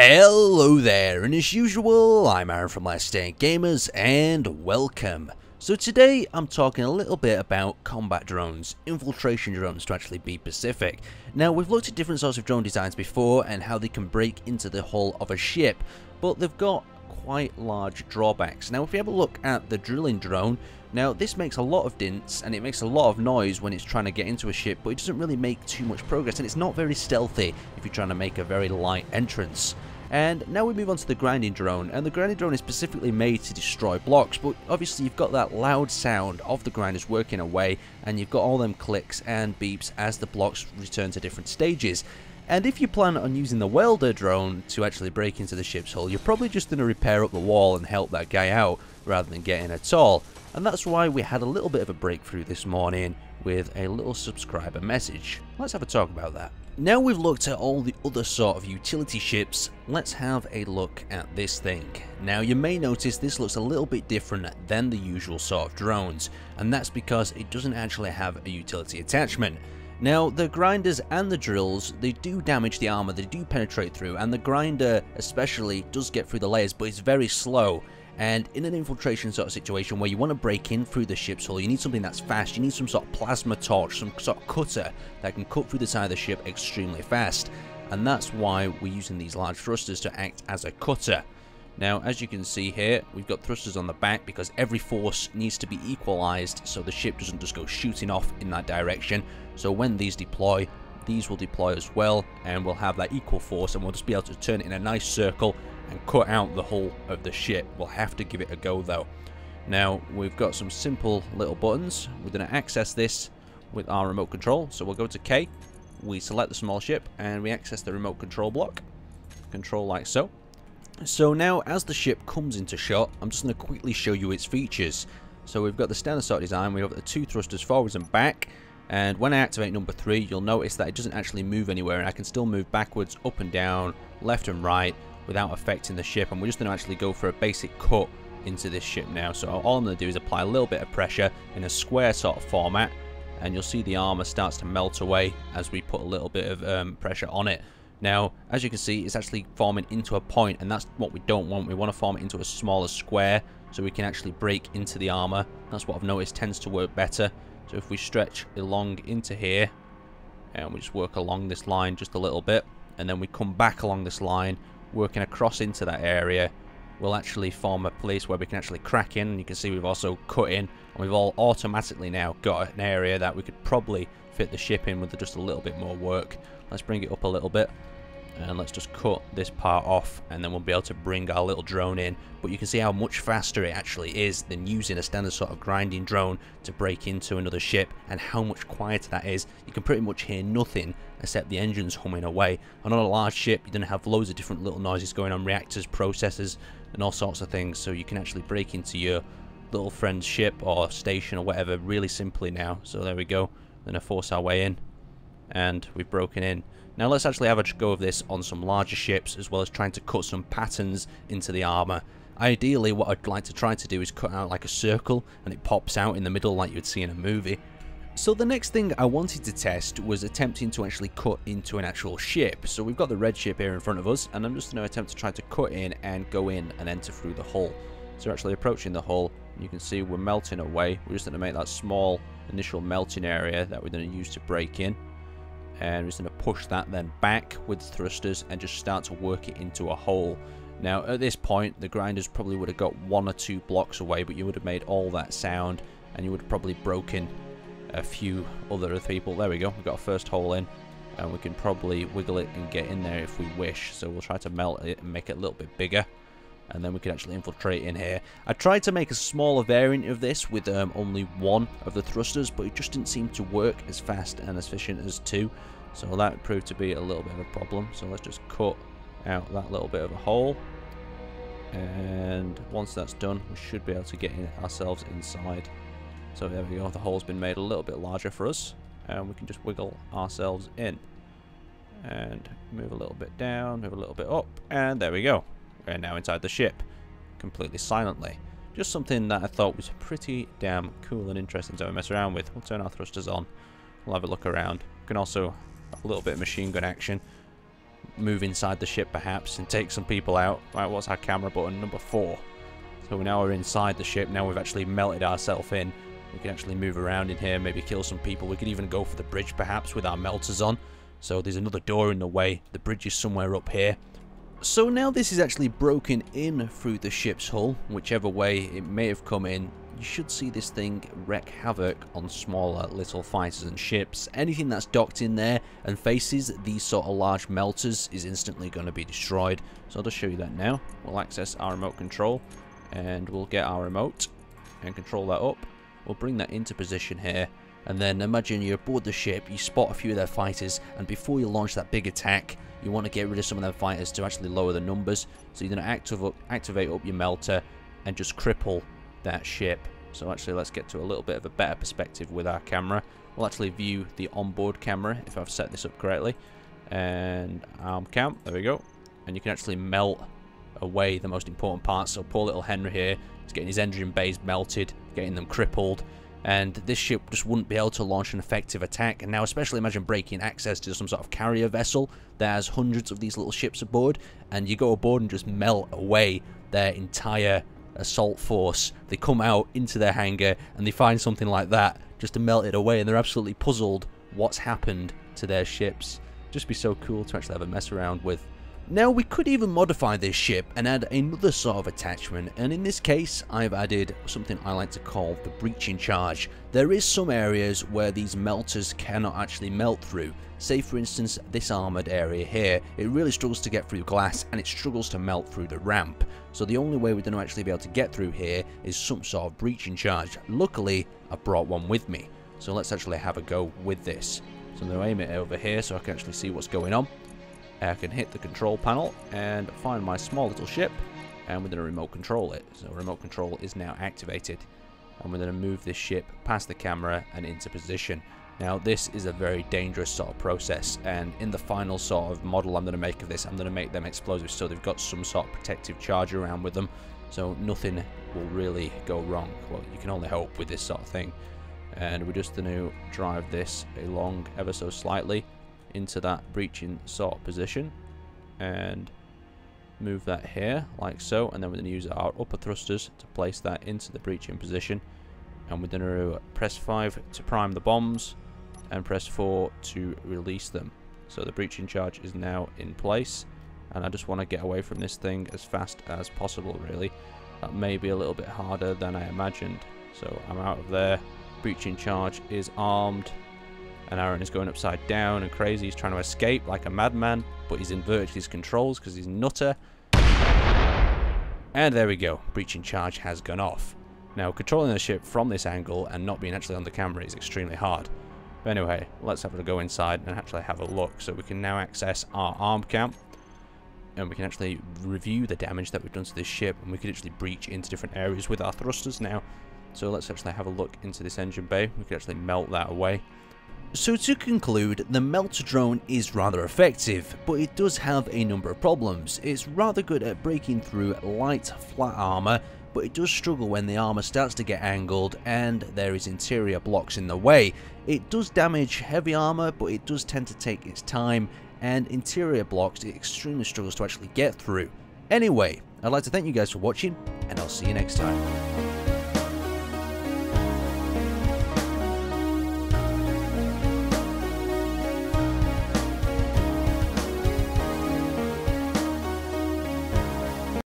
Hello there, and as usual, I'm Aaron from Last Stand Gamers, and welcome. So today, I'm talking a little bit about combat drones, infiltration drones to actually be specific. Now, we've looked at different sorts of drone designs before, and how they can break into the hull of a ship, but they've got quite large drawbacks. Now, if you have a look at the drilling drone, now this makes a lot of dints and it makes a lot of noise when it's trying to get into a ship, but it doesn't really make too much progress and it's not very stealthy if you're trying to make a very light entrance. And now we move on to the grinding drone, and the grinding drone is specifically made to destroy blocks, but obviously you've got that loud sound of the grinders working away and you've got all them clicks and beeps as the blocks return to different stages. And if you plan on using the welder drone to actually break into the ship's hull, you're probably just going to repair up the wall and help that guy out rather than getting at all. And that's why we had a little bit of a breakthrough this morning with a little subscriber message. Let's have a talk about that. Now we've looked at all the other sort of utility ships, let's have a look at this thing. Now you may notice this looks a little bit different than the usual sort of drones, and that's because it doesn't actually have a utility attachment. Now, the grinders and the drills, they do damage the armor, they do penetrate through, and the grinder especially does get through the layers, but it's very slow. And in an infiltration sort of situation where you want to break in through the ship's hull, you need something that's fast, you need some sort of plasma torch, some sort of cutter that can cut through the side of the ship extremely fast. And that's why we're using these large thrusters to act as a cutter. Now, as you can see here, we've got thrusters on the back because every force needs to be equalized so the ship doesn't just go shooting off in that direction. So when these deploy, these will deploy as well and we'll have that equal force and we'll just be able to turn it in a nice circle and cut out the hull of the ship. We'll have to give it a go though. Now, we've got some simple little buttons. We're going to access this with our remote control. So we'll go to K, we select the small ship and we access the remote control block. Control like so. So now, as the ship comes into shot, I'm just going to quickly show you its features. So we've got the standard sort of design, we have the two thrusters forwards and back, and when I activate number 3, you'll notice that it doesn't actually move anywhere, and I can still move backwards, up and down, left and right, without affecting the ship, and we're just going to actually go for a basic cut into this ship now. So all I'm going to do is apply a little bit of pressure in a square sort of format, and you'll see the armor starts to melt away as we put a little bit of pressure on it. Now, as you can see, it's actually forming into a point, and that's what we don't want. We want to form it into a smaller square so we can actually break into the armor. That's what I've noticed tends to work better. So if we stretch along into here, and we just work along this line just a little bit, and then we come back along this line, working across into that area, we'll actually form a place where we can actually crack in. And you can see we've also cut in, and we've all automatically now got an area that we could probably fit the ship in with just a little bit more work. Let's bring it up a little bit and let's just cut this part off, and then we'll be able to bring our little drone in. But you can see how much faster it actually is than using a standard sort of grinding drone to break into another ship, and how much quieter that is. You can pretty much hear nothing except the engines humming away, and on a large ship you're going to have loads of different little noises going on, reactors, processors and all sorts of things, so you can actually break into your little friend's ship or station or whatever really simply now. So there we go, gonna force our way in, and we've broken in. Now let's actually have a go of this on some larger ships, as well as trying to cut some patterns into the armor. Ideally, what I'd like to try to do is cut out like a circle and it pops out in the middle like you'd see in a movie. So the next thing I wanted to test was attempting to actually cut into an actual ship. So we've got the red ship here in front of us, and I'm just going to attempt to try to cut in and go in and enter through the hull. So we're actually approaching the hull. You can see we're melting away. We're just going to make that small initial melting area that we're going to use to break in, and we're just going to push that then back with thrusters and just start to work it into a hole. Now at this point the grinders probably would have got 1 or 2 blocks away, but you would have made all that sound and you would have probably broken a few other people. There we go, we've got our first hole in, and we can probably wiggle it and get in there if we wish. So we'll try to melt it and make it a little bit bigger, and then we can actually infiltrate in here. I tried to make a smaller variant of this with only 1 of the thrusters, but it just didn't seem to work as fast and as efficient as 2, so that proved to be a little bit of a problem. So let's just cut out that little bit of a hole, and once that's done we should be able to get ourselves inside. So there we go, the hole's been made a little bit larger for us, and we can just wiggle ourselves in and move a little bit down, move a little bit up, and there we go. We're now inside the ship completely silently. Just something that I thought was pretty damn cool and interesting to mess around with. We'll turn our thrusters on, we'll have a look around. We can also have a little bit of machine gun action, move inside the ship perhaps and take some people out. Right, what's our camera button? Number 4. So we now are inside the ship. Now we've actually melted ourselves in. We can actually move around in here, maybe kill some people. We could even go for the bridge perhaps with our melters on. So there's another door in the way. The bridge is somewhere up here. So now this is actually broken in through the ship's hull. Whichever way it may have come in, you should see this thing wreak havoc on smaller little fighters and ships. Anything that's docked in there and faces these sort of large melters is instantly going to be destroyed. So I'll just show you that now. We'll access our remote control and we'll get our remote and control that up. We'll bring that into position here. And then imagine you're aboard the ship, you spot a few of their fighters, and before you launch that big attack, you want to get rid of some of their fighters to actually lower the numbers. So you're going to activate up your melter and just cripple that ship. So actually let's get to a little bit of a better perspective with our camera. We'll actually view the onboard camera if I've set this up correctly. And arm cam, there we go. And you can actually melt away the most important parts. So poor little Henry here is getting his engine bays melted, getting them crippled. And this ship just wouldn't be able to launch an effective attack. And now especially imagine breaking access to some sort of carrier vessel. There's hundreds of these little ships aboard. And you go aboard and just melt away their entire assault force. They come out into their hangar and they find something like that just to melt it away. And they're absolutely puzzled what's happened to their ships. Just be so cool to actually have a mess around with. Now we could even modify this ship and add another sort of attachment, and in this case I've added something I like to call the breaching charge. There is some areas where these melters cannot actually melt through. Say for instance this armoured area here, it really struggles to get through glass and it struggles to melt through the ramp. So the only way we're going to actually be able to get through here is some sort of breaching charge. Luckily I brought one with me, so let's actually have a go with this. So I'm going to aim it over here so I can actually see what's going on. I can hit the control panel and find my small little ship, and we're going to remote control it. So remote control is now activated, and we're going to move this ship past the camera and into position. Now this is a very dangerous sort of process, and in the final sort of model I'm going to make of this, I'm going to make them explosive so they've got some sort of protective charge around with them, so nothing will really go wrong. Well, you can only hope with this sort of thing. And we're just going to drive this along ever so slightly into that breaching sort of position and move that here like so, and then we're going to use our upper thrusters to place that into the breaching position, and we're going to press 5 to prime the bombs and press 4 to release them. So the breaching charge is now in place, and I just want to get away from this thing as fast as possible really. That may be a little bit harder than I imagined. So I'm out of there, breaching charge is armed. And Aaron is going upside down and crazy. He's trying to escape like a madman, but he's inverted his controls because he's nutter. And there we go. Breaching charge has gone off. Now, controlling the ship from this angle and not being actually on the camera is extremely hard. But anyway, let's have a go inside and actually have a look. So we can now access our arm cam, and we can actually review the damage that we've done to this ship, and we can actually breach into different areas with our thrusters now. So let's actually have a look into this engine bay. We can actually melt that away. So to conclude, the Melta drone is rather effective, but it does have a number of problems. It's rather good at breaking through light, flat armour, but it does struggle when the armour starts to get angled and there is interior blocks in the way. It does damage heavy armour, but it does tend to take its time, and interior blocks it extremely struggles to actually get through. Anyway, I'd like to thank you guys for watching, and I'll see you next time.